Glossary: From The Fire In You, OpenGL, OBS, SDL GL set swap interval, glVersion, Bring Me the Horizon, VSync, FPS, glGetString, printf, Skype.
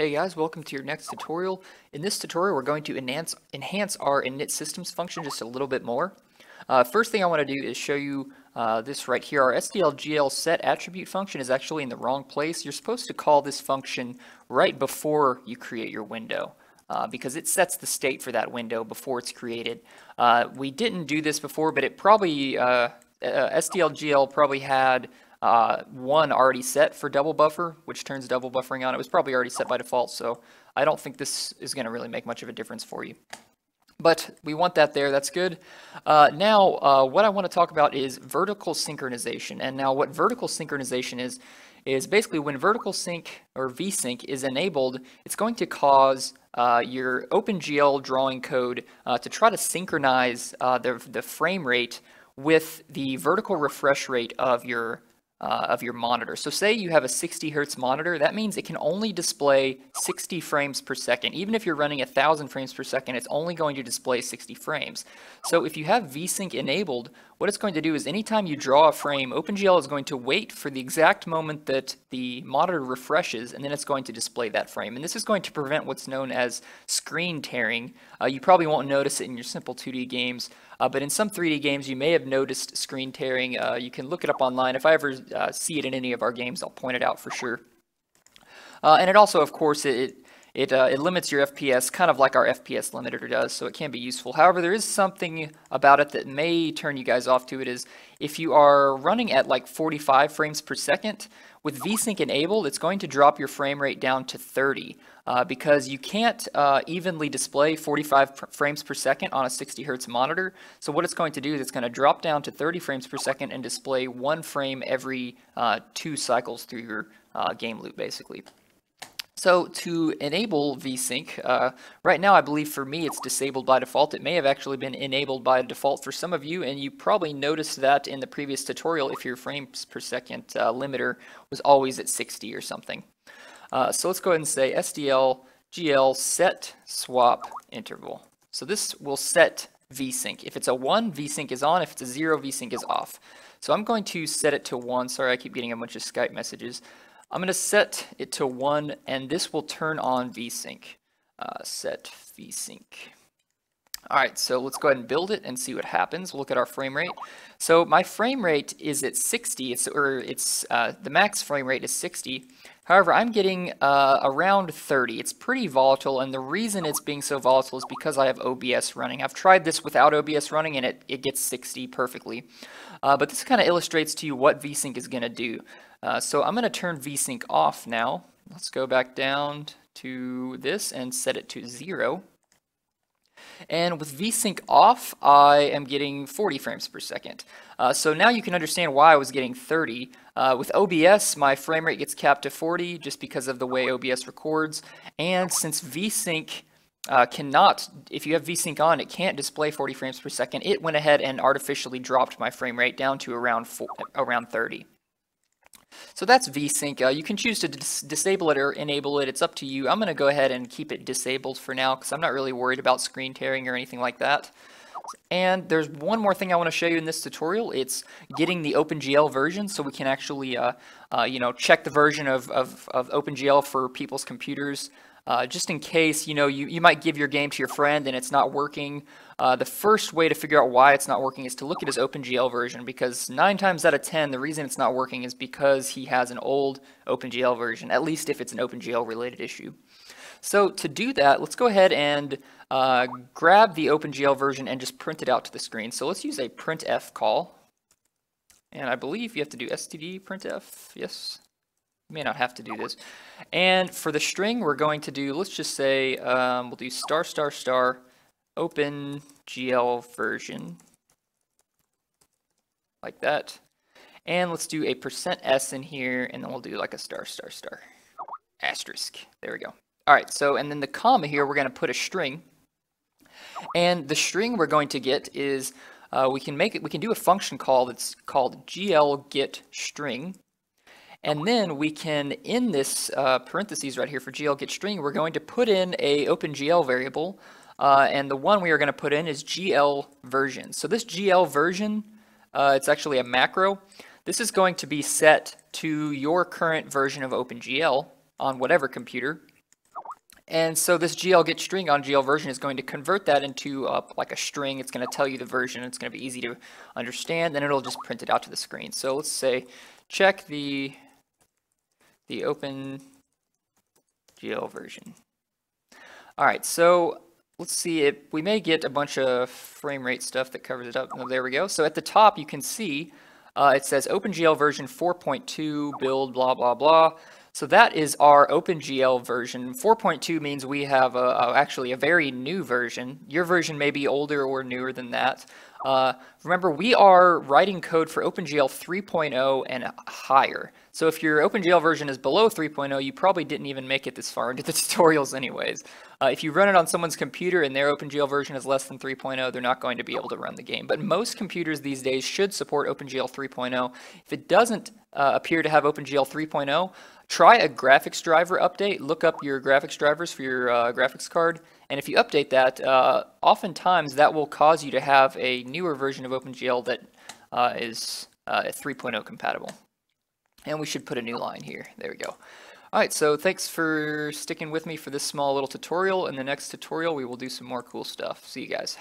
Hey guys, welcome to your next tutorial. In this tutorial, we're going to enhance our init systems function just a little bit more. First thing I want to do is show you this right here. Our SDL GL set attribute function is actually in the wrong place. You're supposed to call this function right before you create your window because it sets the state for that window before it's created. We didn't do this before, but it probably SDL GL probably had one already set for double buffer, which turns double buffering on. It was probably already set by default, so I don't think this is going to really make much of a difference for you. But we want that there, that's good. Now, what I want to talk about is vertical synchronization. And now what vertical synchronization is basically when vertical sync or VSync is enabled, it's going to cause your OpenGL drawing code to try to synchronize the frame rate with the vertical refresh rate of your monitor. So say you have a 60 hertz monitor, that means it can only display 60 frames per second. Even if you're running 1,000 frames per second, it's only going to display 60 frames. So if you have VSync enabled, what it's going to do is anytime you draw a frame, OpenGL is going to wait for the exact moment that the monitor refreshes, and then it's going to display that frame. And this is going to prevent what's known as screen tearing. You probably won't notice it in your simple 2D games, but in some 3D games, you may have noticed screen tearing. You can look it up online. If I ever see it in any of our games, I'll point it out for sure. And it also, of course, it limits your FPS, kind of like our FPS limiter does, so it can be useful. However, there is something about it that may turn you guys off to it, is if you are running at like 45 frames per second, with VSync enabled, it's going to drop your frame rate down to 30 because you can't evenly display 45 frames per second on a 60 hertz monitor. So what it's going to do is it's going to drop down to 30 frames per second and display one frame every 2 cycles through your game loop, basically. So to enable VSync, right now I believe for me it's disabled by default. It may have actually been enabled by default for some of you, and you probably noticed that in the previous tutorial if your frames per second limiter was always at 60 or something. So let's go ahead and say SDL GL set swap interval. So this will set VSync. If it's a 1, VSync is on. If it's a 0, VSync is off. So I'm going to set it to 1. Sorry, I keep getting a bunch of Skype messages. I'm going to set it to 1, and this will turn on VSync. Set VSync. All right, so let's go ahead and build it and see what happens. We'll look at our frame rate. So my frame rate is at 60, the max frame rate is 60. However, I'm getting around 30. It's pretty volatile, and the reason it's being so volatile is because I have OBS running. I've tried this without OBS running, and it gets 60 perfectly. But this kind of illustrates to you what VSync is going to do. So I'm going to turn VSync off now. Let's go back down to this and set it to 0. And with VSync off, I am getting 40 frames per second. So now you can understand why I was getting 30. With OBS, my frame rate gets capped to 40 just because of the way OBS records. And since VSync cannot, if you have VSync on, it can't display 40 frames per second, it went ahead and artificially dropped my frame rate down to around 30. So that's VSync. You can choose to disable it or enable it. It's up to you. I'm going to go ahead and keep it disabled for now because I'm not really worried about screen tearing or anything like that. And there's one more thing I want to show you in this tutorial. It's getting the OpenGL version, so we can actually check the version of OpenGL for people's computers. Just in case, you might give your game to your friend and it's not working. The first way to figure out why it's not working is to look at his OpenGL version, because 9 times out of 10, the reason it's not working is because he has an old OpenGL version, at least if it's an OpenGL related issue. So to do that, let's go ahead and grab the OpenGL version and just print it out to the screen. So let's use a printf call. And I believe you have to do std printf, yes. You may not have to do this. And for the string, we're going to do, let's just say, we'll do *** OpenGL version, like that. And let's do a %s in here, and then we'll do like a *** asterisk. There we go. All right, so, and then the comma here, we're going to put a string. And the string we're going to get is, we can do a function call that's called glGetString. And then we can, in this parentheses right here for glGetString, we're going to put in a OpenGL variable, and the one we are going to put in is glVersion. So this glVersion, it's actually a macro. This is going to be set to your current version of OpenGL on whatever computer. And so this glGetString on glVersion is going to convert that into like a string. It's going to tell you the version. It's going to be easy to understand, and it'll just print it out to the screen. So let's say check the OpenGL version. All right, so let's see if we may get a bunch of frame rate stuff that covers it up. Oh, there we go. So at the top, you can see it says OpenGL version 4.2 build blah blah blah. So that is our OpenGL version. 4.2 means we have actually a very new version. Your version may be older or newer than that. Remember, we are writing code for OpenGL 3.0 and higher. So if your OpenGL version is below 3.0, you probably didn't even make it this far into the tutorials anyways. If you run it on someone's computer and their OpenGL version is less than 3.0, they're not going to be able to run the game. But most computers these days should support OpenGL 3.0. If it doesn't appear to have OpenGL 3.0, try a graphics driver update. Look up your graphics drivers for your graphics card. And if you update that, oftentimes that will cause you to have a newer version of OpenGL that is 3.0 compatible. And we should put a new line here. There we go. All right, so thanks for sticking with me for this small little tutorial. In the next tutorial, we will do some more cool stuff. See you guys.